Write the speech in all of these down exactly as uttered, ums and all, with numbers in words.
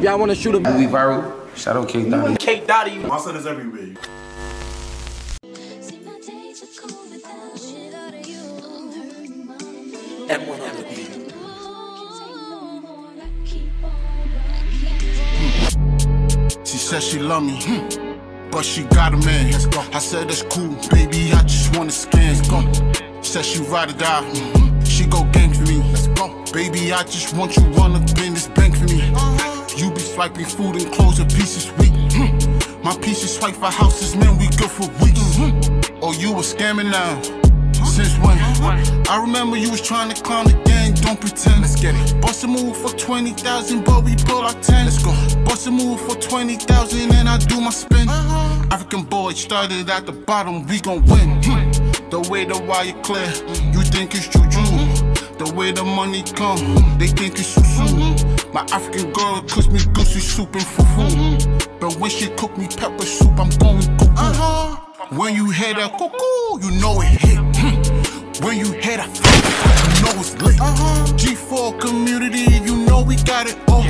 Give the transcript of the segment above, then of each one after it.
If y'all want to shoot him, we viral. Shout out kaydotti. kaydotti. My son is everywhere. Everyone on the beat. She said she love me, but she got a man. I said that's cool, baby, I just want to scan. Said she ride or die, she go gang for me. Baby, I just want you run up in this bank for me. You be swiping food and clothes and pieces weak. My pieces swipe for houses, man, we good for weeks. Oh, you a scammer now, since when? I remember you was trying to climb the gang, don't pretend. Let's get it. Bust a move for twenty thousand, but we pull out ten. Let's go. Bust a move for twenty thousand and I do my spin. Uh-huh. African boy started at the bottom, we gon' win. Mm-hmm. The way the wire clear, mm-hmm. You think it's juju. Mm-hmm. The way the money come, mm-hmm. They think it's susu. Mm-hmm. My African girl cooks me goosey soup and fufu. Mm-hmm. But when she cook me pepper soup, I'm going cuckoo. Uh-huh. When you hear that cuckoo, you know it hit. When you hear that, you know it's lit. Uh-huh. G four community, you know we got it all.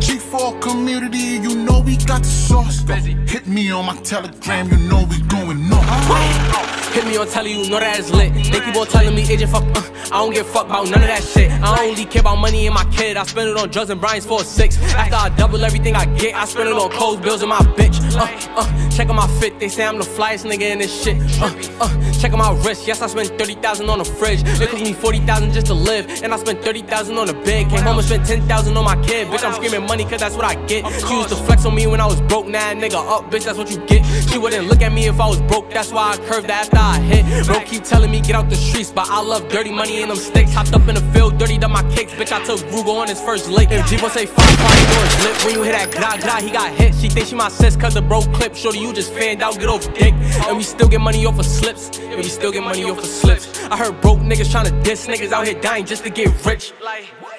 G four community, you know we got the sauce. Hit me on my telegram, you know we going up. Uh-huh. Hit me on tele, you know that it's lit. They keep on telling me agent fuck, uh, I don't give a fuck about none of that shit. I only care about money and my kid. I spend it on drugs and Brian's for a six. After I double everything I get, I spend it on clothes, bills, and my bitch. Uh, uh, check on my fit, they say I'm the flyest nigga in this shit. Uh, uh, check on my wrist, yes I spent thirty thousand on the fridge. It cost me forty thousand just to live, and I spent thirty thousand on the bed. Came home and spent ten thousand on my kid. Bitch, I'm screaming money cause that's what I get. She used to flex on me when I was broke, now nah, nigga up, bitch, that's what you get. She wouldn't look at me if I was broke, that's why I curved after I hit. Bro keep telling me get out the streets, but I love dirty money and them sticks. Hopped up in the field, dirty done my kicks, bitch, I took Rugo on his first lick. If G four say five, five doors lit, when you hit that gla gla, he got hit. She think she my sis cause the bro clip, shorty you just fanned out, get over dick. And we still get money off of slips, and we still get money off of slips. I heard broke niggas tryna diss niggas out here dying just to get rich. Like,